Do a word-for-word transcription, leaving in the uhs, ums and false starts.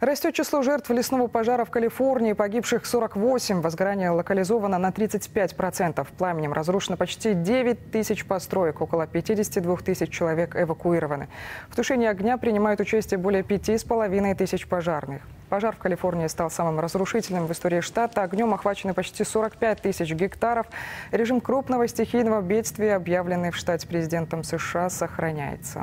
Растет число жертв лесного пожара в Калифорнии, погибших сорок восемь. Возгорание локализовано на тридцать пять процентов. Пламенем разрушено почти девять тысяч построек. Около пятидесяти двух тысяч человек эвакуированы. В тушении огня принимают участие более пяти с половиной тысяч пожарных. Пожар в Калифорнии стал самым разрушительным в истории штата. Огнем охвачены почти сорок пять тысяч гектаров. Режим крупного стихийного бедствия, объявленный в штате президентом США, сохраняется.